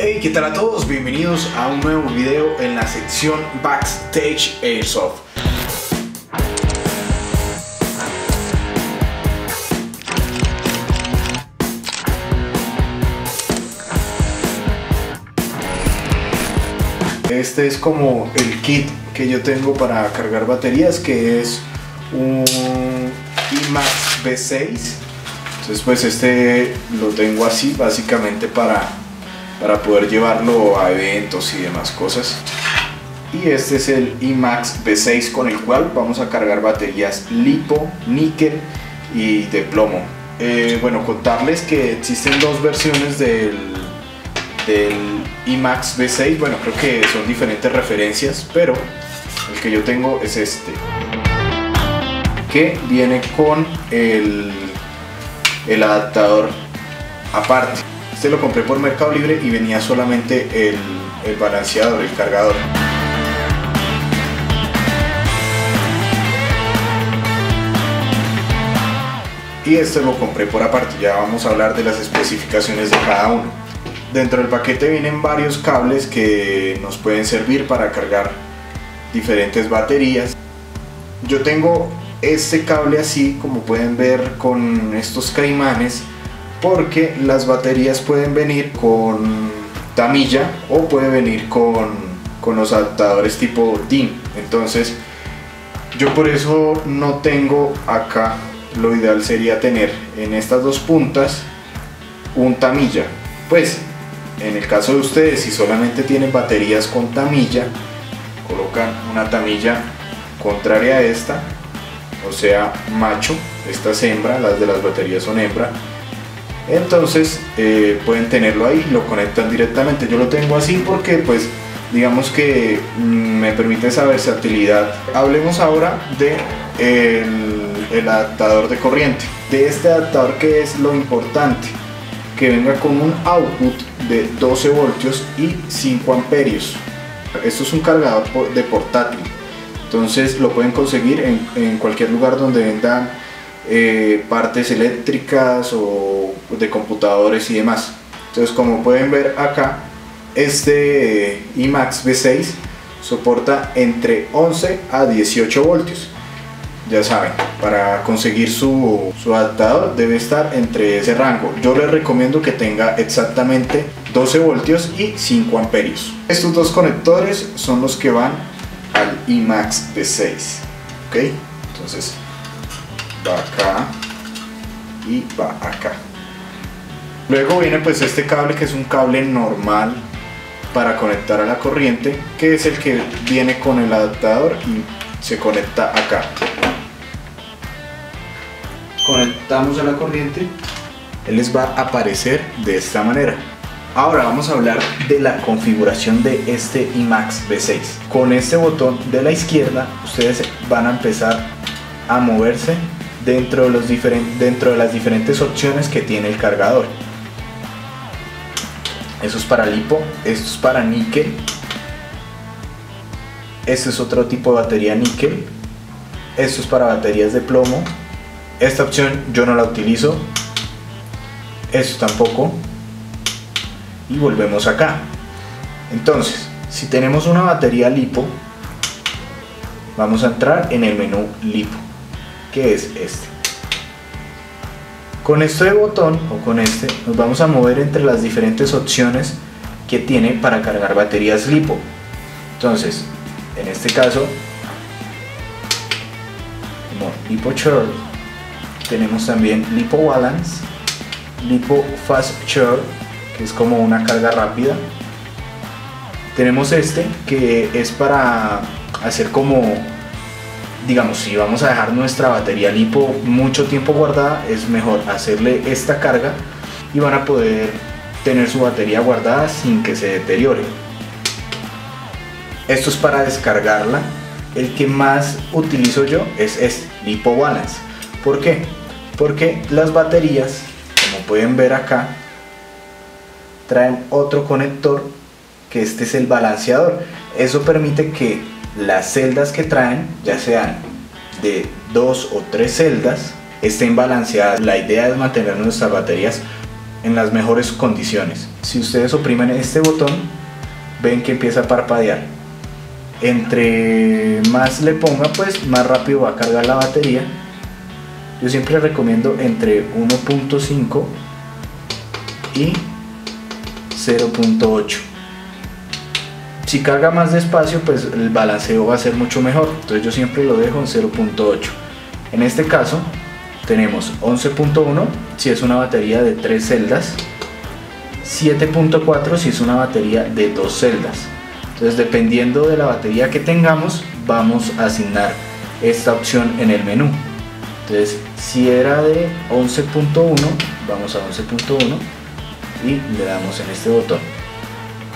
Hey, ¿qué tal a todos? Bienvenidos a un nuevo video en la sección Backstage Airsoft. Este es como el kit que yo tengo para cargar baterías, que es un iMax B6. Entonces pues este lo tengo así básicamente para poder llevarlo a eventos y demás cosas. Y este es el iMax B6 con el cual vamos a cargar baterías lipo, níquel y de plomo. Bueno, contarles que existen dos versiones del iMax B6. Bueno, creo que son diferentes referencias, pero el que yo tengo es este, que viene con el adaptador aparte. Este lo compré por Mercado Libre y venía solamente el balanceador, el cargador. Y este lo compré por aparte, ya vamos a hablar de las especificaciones de cada uno. Dentro del paquete vienen varios cables que nos pueden servir para cargar diferentes baterías. Yo tengo este cable así, como pueden ver, con estos caimanes, porque las baterías pueden venir con tamilla o pueden venir con los adaptadores tipo DIN. Entonces yo por eso no tengo acá, lo ideal sería tener en estas dos puntas un tamilla. Pues en el caso de ustedes, si solamente tienen baterías con tamilla, colocan una tamilla contraria a esta, o sea macho, esta es hembra, las de las baterías son hembra. Entonces pueden tenerlo ahí, lo conectan directamente. Yo lo tengo así porque pues digamos que me permite esa versatilidad. Hablemos ahora de el adaptador de corriente. De este adaptador, que es lo importante, que venga con un output de 12 voltios y 5 amperios. Esto es un cargador de portátil, entonces lo pueden conseguir en cualquier lugar donde vendan partes eléctricas o de computadores y demás. Entonces, como pueden ver acá, este iMax V6 soporta entre 11 a 18 voltios. Ya saben, para conseguir su adaptador debe estar entre ese rango. Yo les recomiendo que tenga exactamente 12 voltios y 5 amperios. Estos dos conectores son los que van al iMax V6. Ok, entonces va acá y va acá. Luego viene pues este cable, que es un cable normal para conectar a la corriente, que es el que viene con el adaptador y se conecta acá. Conectamos a la corriente, él les va a aparecer de esta manera. Ahora vamos a hablar de la configuración de este iMax V6. Con este botón de la izquierda ustedes van a empezar a moverse dentro de las diferentes opciones que tiene el cargador. Eso es para lipo, esto es para níquel, este es otro tipo de batería níquel, esto es para baterías de plomo. Esta opción yo no la utilizo, esto tampoco, y volvemos acá. Entonces, si tenemos una batería lipo, vamos a entrar en el menú lipo, que es este. Con este botón o con este nos vamos a mover entre las diferentes opciones que tiene para cargar baterías lipo. Entonces, en este caso, como lipo charge, tenemos también lipo balance, lipo fast charge, que es como una carga rápida. Tenemos este, que es para hacer como, digamos, si vamos a dejar nuestra batería lipo mucho tiempo guardada, es mejor hacerle esta carga y van a poder tener su batería guardada sin que se deteriore. Esto es para descargarla. El que más utilizo yo es este, lipo balance. ¿Por qué? Porque las baterías, como pueden ver acá, traen otro conector, que este es el balanceador. Eso permite que las celdas que traen, ya sean de 2 o 3 celdas, estén balanceadas. La idea es mantener nuestras baterías en las mejores condiciones. Si ustedes oprimen este botón, ven que empieza a parpadear. Entre más le ponga, pues más rápido va a cargar la batería. Yo siempre recomiendo entre 1.5 y 0.8. Si carga más despacio, pues el balanceo va a ser mucho mejor. Entonces yo siempre lo dejo en 0.8. En este caso tenemos 11.1 si es una batería de 3 celdas, 7.4 si es una batería de 2 celdas. Entonces, dependiendo de la batería que tengamos, vamos a asignar esta opción en el menú. Entonces, si era de 11.1, vamos a 11.1 y le damos en este botón.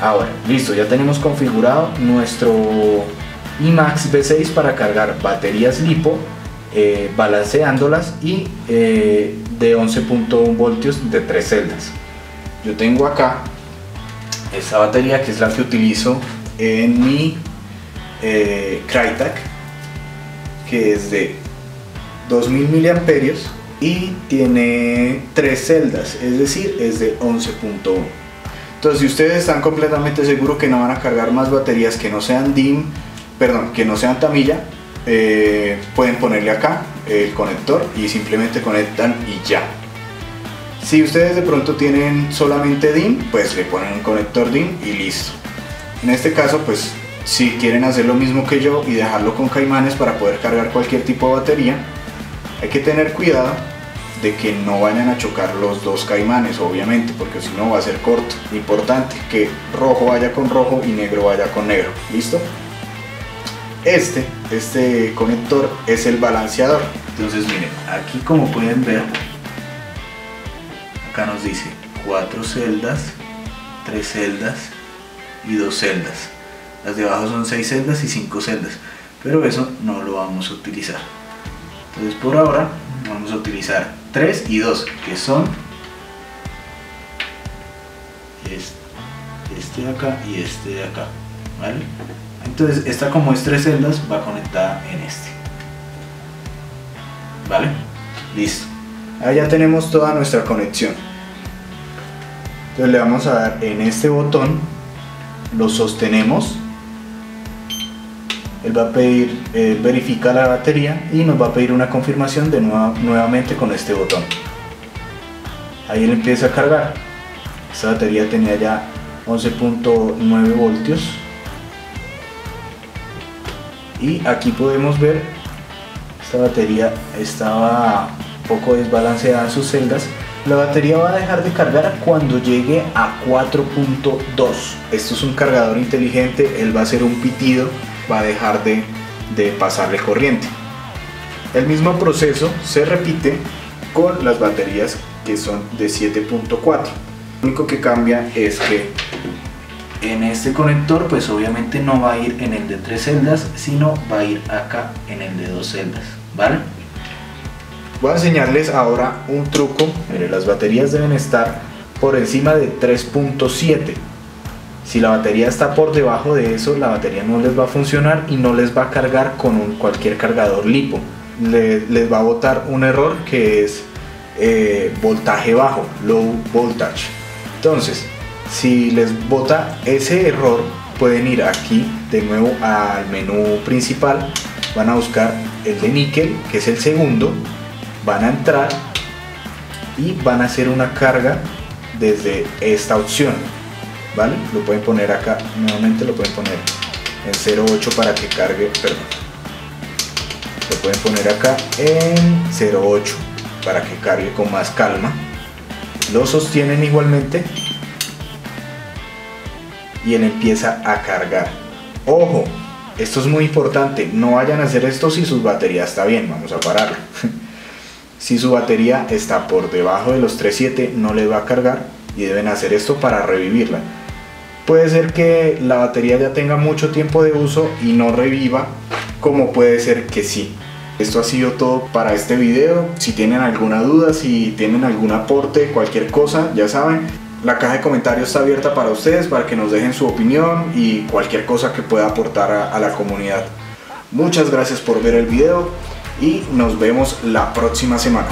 Ahora, listo, ya tenemos configurado nuestro iMax B6 para cargar baterías LiPo, balanceándolas, y de 11.1 voltios de 3 celdas. Yo tengo acá esta batería que es la que utilizo en mi Krytac, que es de 2000 miliamperios y tiene 3 celdas, es decir, es de 11.1. Entonces, si ustedes están completamente seguros que no van a cargar más baterías que no sean tamilla, pueden ponerle acá el conector y simplemente conectan y ya. Si ustedes de pronto tienen solamente DIM, pues le ponen un conector DIM y listo. En este caso, pues si quieren hacer lo mismo que yo y dejarlo con caimanes para poder cargar cualquier tipo de batería, hay que tener cuidado de que no vayan a chocar los dos caimanes, obviamente, porque si no va a ser corto. Importante que rojo vaya con rojo y negro vaya con negro. ¿Listo? Este conector es el balanceador. Entonces miren, aquí como pueden ver, acá nos dice 4 celdas, 3 celdas y 2 celdas. Las de abajo son 6 celdas y 5 celdas, pero eso no lo vamos a utilizar. Entonces por ahora vamos a utilizar 3 y 2, que son este de acá y este de acá, ¿vale? Entonces esta, como es 3 celdas, va conectada en este, ¿vale? Listo, ahí ya tenemos toda nuestra conexión. Entonces le vamos a dar en este botón, lo sostenemos, él va a pedir, verifica la batería y nos va a pedir una confirmación de nuevamente con este botón. Ahí él empieza a cargar. Esta batería tenía ya 11.9 voltios. Y aquí podemos ver, esta batería estaba un poco desbalanceada en sus celdas. La batería va a dejar de cargar cuando llegue a 4.2. Esto es un cargador inteligente, él va a hacer un pitido, va a dejar de pasarle corriente. El mismo proceso se repite con las baterías que son de 7.4. Lo único que cambia es que en este conector, pues obviamente no va a ir en el de 3 celdas, sino va a ir acá en el de 2 celdas, ¿vale? Voy a enseñarles ahora un truco. Miren, las baterías deben estar por encima de 3.7. si la batería está por debajo de eso, la batería no les va a funcionar y no les va a cargar con cualquier cargador LiPo. Les va a botar un error que es voltaje bajo, low voltage. Entonces, si les bota ese error, pueden ir aquí de nuevo al menú principal, van a buscar el de níquel, que es el segundo, van a entrar y van a hacer una carga desde esta opción, ¿vale? Lo pueden poner acá, nuevamente lo pueden poner en 0.8 para que cargue, perdón, lo pueden poner acá en 0.8 para que cargue con más calma. Lo sostienen igualmente y él empieza a cargar. Ojo, esto es muy importante, no vayan a hacer esto si su batería está bien. Vamos a pararlo. Si su batería está por debajo de los 3.7, no les va a cargar y deben hacer esto para revivirla. Puede ser que la batería ya tenga mucho tiempo de uso y no reviva, como puede ser que sí. Esto ha sido todo para este video. Si tienen alguna duda, si tienen algún aporte, cualquier cosa, ya saben, la caja de comentarios está abierta para ustedes, para que nos dejen su opinión y cualquier cosa que pueda aportar a la comunidad. Muchas gracias por ver el video y nos vemos la próxima semana.